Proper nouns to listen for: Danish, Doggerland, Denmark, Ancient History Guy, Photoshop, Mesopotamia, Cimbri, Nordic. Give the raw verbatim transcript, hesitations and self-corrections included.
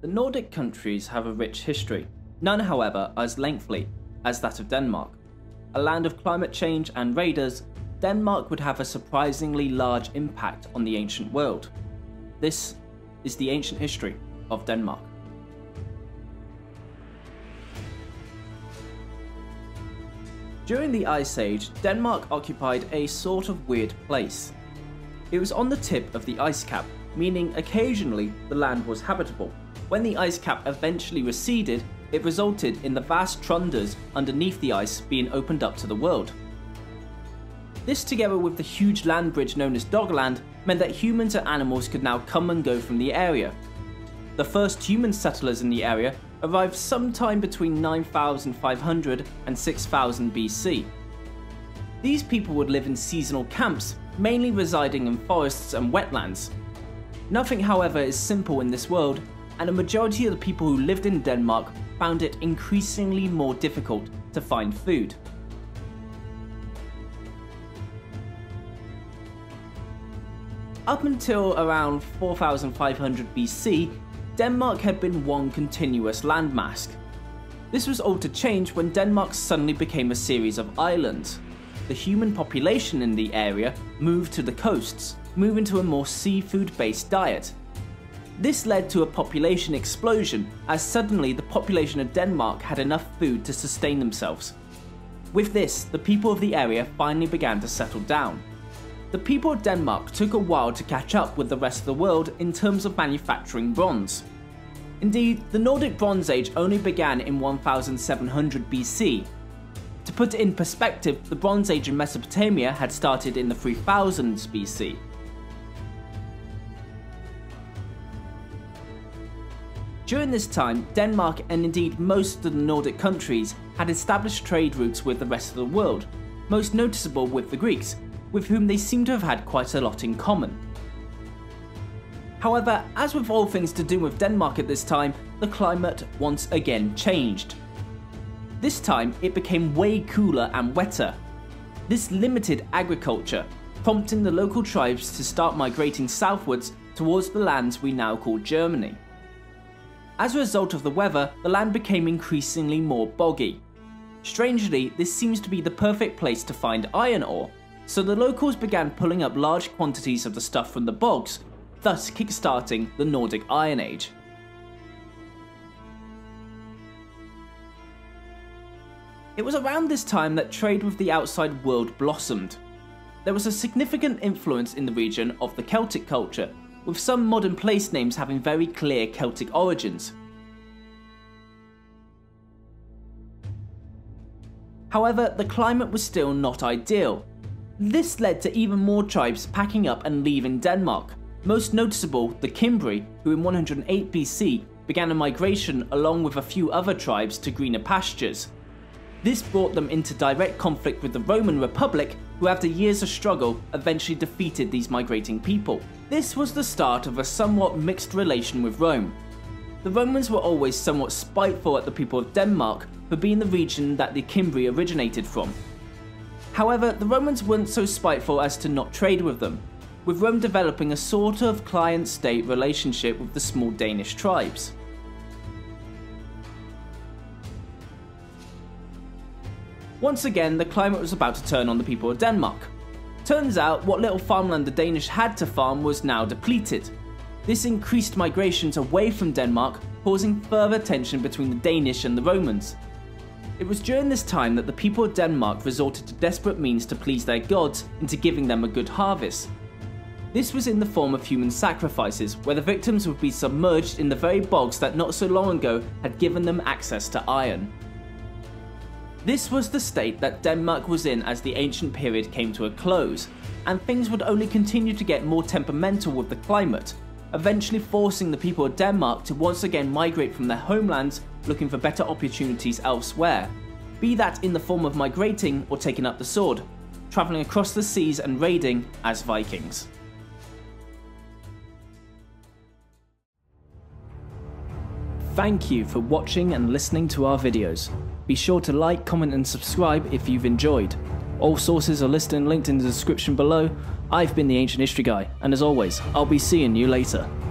The Nordic countries have a rich history, none however as lengthy as that of Denmark. A land of climate change and raiders, Denmark would have a surprisingly large impact on the ancient world. This is the ancient history of Denmark. During the Ice Age, Denmark occupied a sort of weird place. It was on the tip of the ice cap, meaning occasionally the land was habitable. When the ice cap eventually receded, it resulted in the vast tundras underneath the ice being opened up to the world. This, together with the huge land bridge known as Doggerland, meant that humans and animals could now come and go from the area. The first human settlers in the area arrived sometime between nine thousand five hundred and six thousand B C. These people would live in seasonal camps, mainly residing in forests and wetlands. Nothing, however, is simple in this world, and a majority of the people who lived in Denmark found it increasingly more difficult to find food. Up until around four thousand five hundred B C, Denmark had been one continuous landmass. This was all to change when Denmark suddenly became a series of islands. The human population in the area moved to the coasts, moving to a more seafood-based diet. This led to a population explosion, as suddenly the population of Denmark had enough food to sustain themselves. With this, the people of the area finally began to settle down. The people of Denmark took a while to catch up with the rest of the world in terms of manufacturing bronze. Indeed, the Nordic Bronze Age only began in one thousand seven hundred B C. To put it in perspective, the Bronze Age in Mesopotamia had started in the three thousands B C. During this time, Denmark, and indeed most of the Nordic countries, had established trade routes with the rest of the world, most noticeable with the Greeks, with whom they seem to have had quite a lot in common. However, as with all things to do with Denmark at this time, the climate once again changed. This time it became way cooler and wetter. This limited agriculture, prompting the local tribes to start migrating southwards towards the lands we now call Germany. As a result of the weather, the land became increasingly more boggy. Strangely, this seems to be the perfect place to find iron ore, so the locals began pulling up large quantities of the stuff from the bogs, thus kickstarting the Nordic Iron Age. It was around this time that trade with the outside world blossomed. There was a significant influence in the region of the Celtic culture, with some modern place names having very clear Celtic origins. However, the climate was still not ideal. This led to even more tribes packing up and leaving Denmark, most noticeable the Cimbri, who in one hundred eight B C began a migration along with a few other tribes to greener pastures. This brought them into direct conflict with the Roman Republic, who after years of struggle eventually defeated these migrating people. This was the start of a somewhat mixed relation with Rome. The Romans were always somewhat spiteful at the people of Denmark for being the region that the Cimbri originated from. However, the Romans weren't so spiteful as to not trade with them, with Rome developing a sort of client-state relationship with the small Danish tribes. Once again, the climate was about to turn on the people of Denmark. Turns out, what little farmland the Danish had to farm was now depleted. This increased migrations away from Denmark, causing further tension between the Danish and the Romans. It was during this time that the people of Denmark resorted to desperate means to please their gods into giving them a good harvest. This was in the form of human sacrifices, where the victims would be submerged in the very bogs that not so long ago had given them access to iron. This was the state that Denmark was in as the ancient period came to a close, and things would only continue to get more temperamental with the climate, eventually forcing the people of Denmark to once again migrate from their homelands looking for better opportunities elsewhere, be that in the form of migrating or taking up the sword, travelling across the seas and raiding as Vikings. Thank you for watching and listening to our videos. Be sure to like, comment and subscribe if you've enjoyed. All sources are listed and linked in the description below. I've been the Ancient History Guy, and as always, I'll be seeing you later.